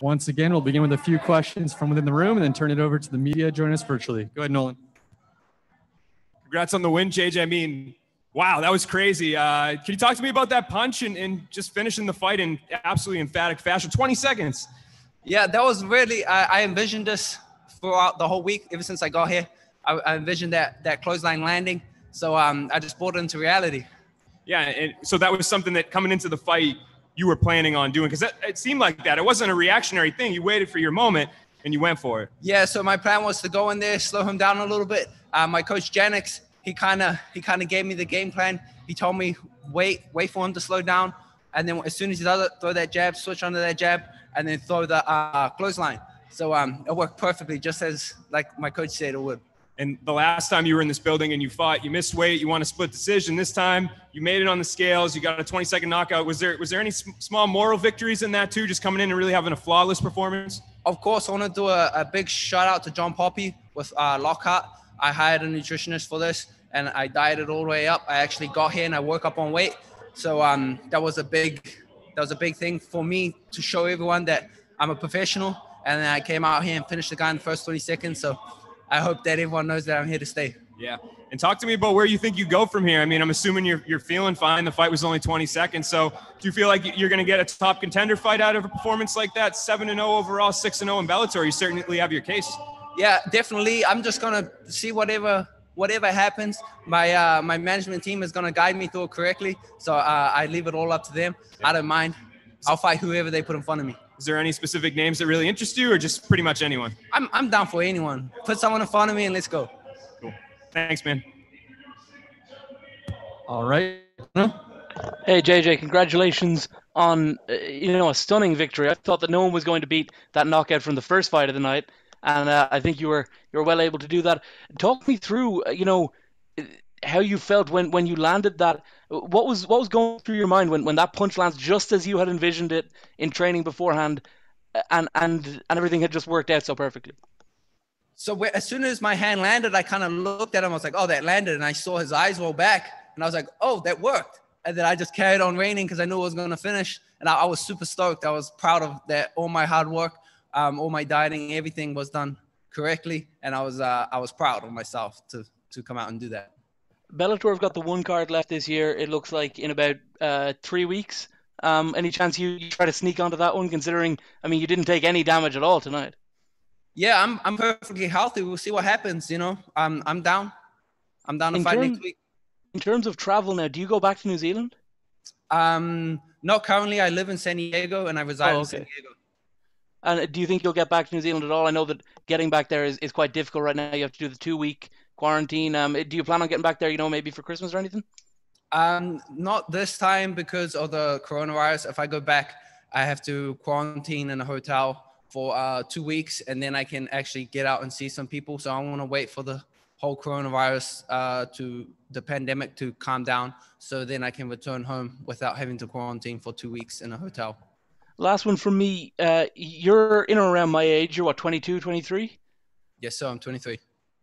Once again, we'll begin with a few questions from within the room and then turn it over to the media. Join us virtually. Go ahead, Nolan. Congrats on the win, JJ. I mean, wow, that was crazy. Can you talk to me about that punch and just finishing the fight in absolutely emphatic fashion? 20 seconds. Yeah, that was really, I envisioned this throughout the whole week. Ever since I got here, I envisioned that clothesline landing. So I just brought it into reality. Yeah, and so that was something that coming into the fight you were planning on doing, because it seemed like that. It wasn't a reactionary thing. You waited for your moment and you went for it. Yeah, so my plan was to go in there, slow him down a little bit. My coach Janix, he kind of gave me the game plan. He told me, wait for him to slow down. And then as soon as he does it, throw that jab, switch onto that jab, and then throw the clothesline. So it worked perfectly, just as like my coach said it would. And the last time you were in this building and you fought, you missed weight, you won a split decision. This time you made it on the scales. You got a 20-second knockout. Was there any small moral victories in that too, just coming in and really having a flawless performance? Of course, I want to do a big shout out to John Poppy with Lockhart. I hired a nutritionist for this and I dieted all the way up. I actually got here and I woke up on weight. So that was a big thing for me to show everyone that I'm a professional. And then I came out here and finished the guy in the first 20 seconds. So I hope that everyone knows that I'm here to stay. Yeah. And talk to me about where you think you go from here. I mean, I'm assuming you're feeling fine. The fight was only 20 seconds. So do you feel like you're going to get a top contender fight out of a performance like that? 7-0 overall, 6-0 in Bellator. You certainly have your case. Yeah, definitely. I'm just going to see whatever happens. My management team is going to guide me through it correctly. So I leave it all up to them. Yeah. I don't mind. I'll fight whoever they put in front of me. Is there any specific names that really interest you or just pretty much anyone? I'm down for anyone. Put someone in front of me and let's go. Cool. Thanks, man. All right. Hey, JJ, congratulations on, a stunning victory. I thought that no one was going to beat that knockout from the first fight of the night. And I think you were well able to do that. Talk me through, how you felt when you landed that. What was going through your mind when that punch lands just as you had envisioned it in training beforehand, and everything had just worked out so perfectly? So as soon as my hand landed, I kind of looked at him. I was like, oh, that landed. And I saw his eyes roll back. And I was like, oh, that worked. And then I just carried on raining because I knew it was going to finish. And I was super stoked. I was proud of that. All my hard work, all my dieting, everything was done correctly. And I was proud of myself to come out and do that. Bellator have got the one card left this year, it looks like, in about 3 weeks. Any chance you try to sneak onto that one, considering, you didn't take any damage at all tonight? Yeah, I'm perfectly healthy. We'll see what happens, I'm down. I'm down to fight next week. In terms of travel now, do you go back to New Zealand? No, currently I live in San Diego and I reside in San Diego. And do you think you'll get back to New Zealand at all? I know that getting back there is quite difficult right now. You have to do the 2-week quarantine. Do you plan on getting back there, maybe for Christmas or anything? Not this time because of the coronavirus. If I go back, I have to quarantine in a hotel for 2 weeks, and then I can actually get out and see some people. So I want to wait for the whole coronavirus, the pandemic to calm down. So then I can return home without having to quarantine for 2 weeks in a hotel. Last one from me. You're in or around my age. You're what, 22, 23? Yes, sir. I'm 23.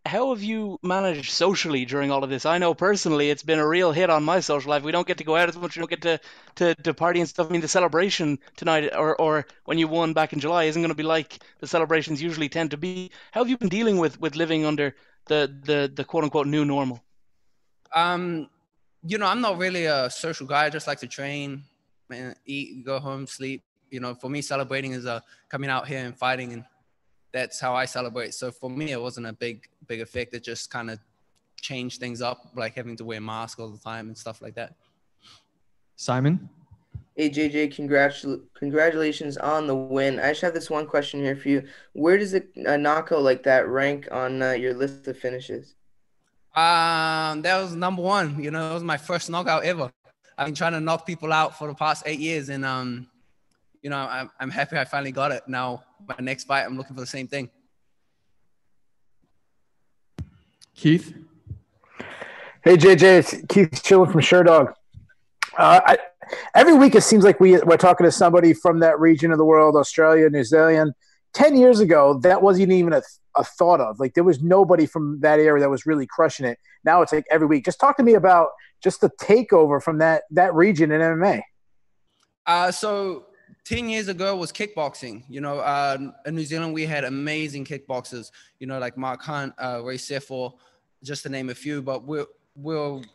How have you managed socially during all of this? I know personally it's been a real hit on my social life. We don't get to go out as much. We don't get to party and stuff. I mean, the celebration tonight or when you won back in July isn't going to be like the celebrations usually tend to be. How have you been dealing with living under the quote-unquote new normal? I'm not really a social guy. I just like to train, eat, go home, sleep. For me, celebrating is coming out here and fighting, and that's how I celebrate. So for me, it wasn't a big effect. It just kind of changed things up, like having to wear masks all the time and stuff like that. Simon? Hey, JJ, congratulations on the win. I just have this one question here for you. Where does a knockout like that rank on your list of finishes? That was number one. It was my first knockout ever. I've been trying to knock people out for the past 8 years, and I'm happy I finally got it. Now, my next fight, I'm looking for the same thing. Keith? Hey, JJ, it's Keith Chilling from Sherdog. Every week it seems like we're talking to somebody from that region of the world, Australia, New Zealand. 10 years ago, that wasn't even a thought of. Like, there was nobody from that area that was really crushing it. Now it's like every week. Just talk to me about just the takeover from that region in MMA. So – 10 years ago was kickboxing. You know, in New Zealand, we had amazing kickboxers, you know, like Mark Hunt, Ray Seffo, just to name a few, but we're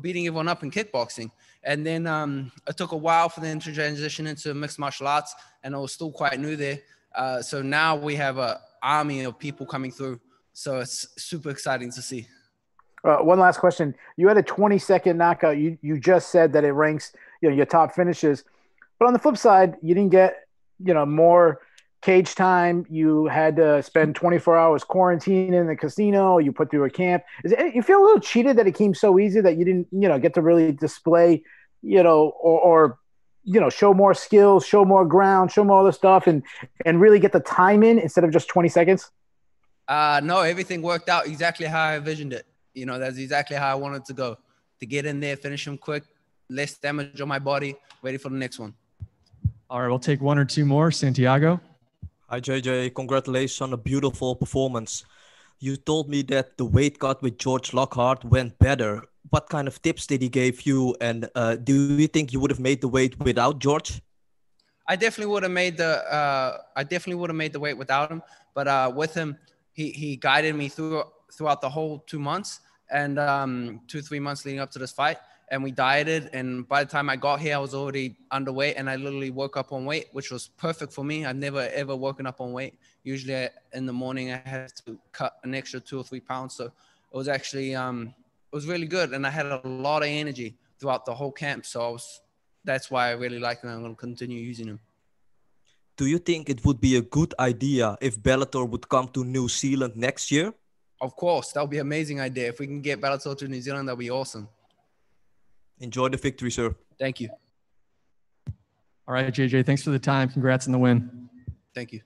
beating everyone up in kickboxing. And then it took a while for them to transition into mixed martial arts, and I was still quite new there. So now we have an army of people coming through. So it's super exciting to see. One last question. You had a 20-second knockout. You just said that it ranks, you know, your top finishes. But on the flip side, you didn't get, you know, more cage time. You had to spend 24 hours quarantining in the casino. You put through a camp. You feel a little cheated that it came so easy that you didn't, you know, get to really display, you know, or you know, show more skills, show more ground, show more other stuff, and really get the time in instead of just 20 seconds? No, everything worked out exactly how I envisioned it. You know, that's exactly how I wanted to go, to get in there, finish him quick, less damage on my body, ready for the next one. All right, we'll take one or two more. Santiago. Hi, JJ. Congratulations on a beautiful performance. You told me that the weight cut with George Lockhart went better. What kind of tips did he give you? And do you think you would have made the weight without George? I definitely would have made the weight without him. But with him, he guided me throughout the whole 2 months and 2-3 months leading up to this fight. And we dieted, and by the time I got here, I was already underweight, and I literally woke up on weight, which was perfect for me. I've never, ever woken up on weight. Usually in the morning, I had to cut an extra 2 or 3 pounds. So it was actually, it was really good. And I had a lot of energy throughout the whole camp. So that's why I really liked him. I'm going to continue using him. Do you think it would be a good idea if Bellator would come to New Zealand next year? Of course. That would be an amazing idea. If we can get Bellator to New Zealand, that would be awesome. Enjoy the victory, sir. Thank you. All right, JJ, thanks for the time. Congrats on the win. Thank you.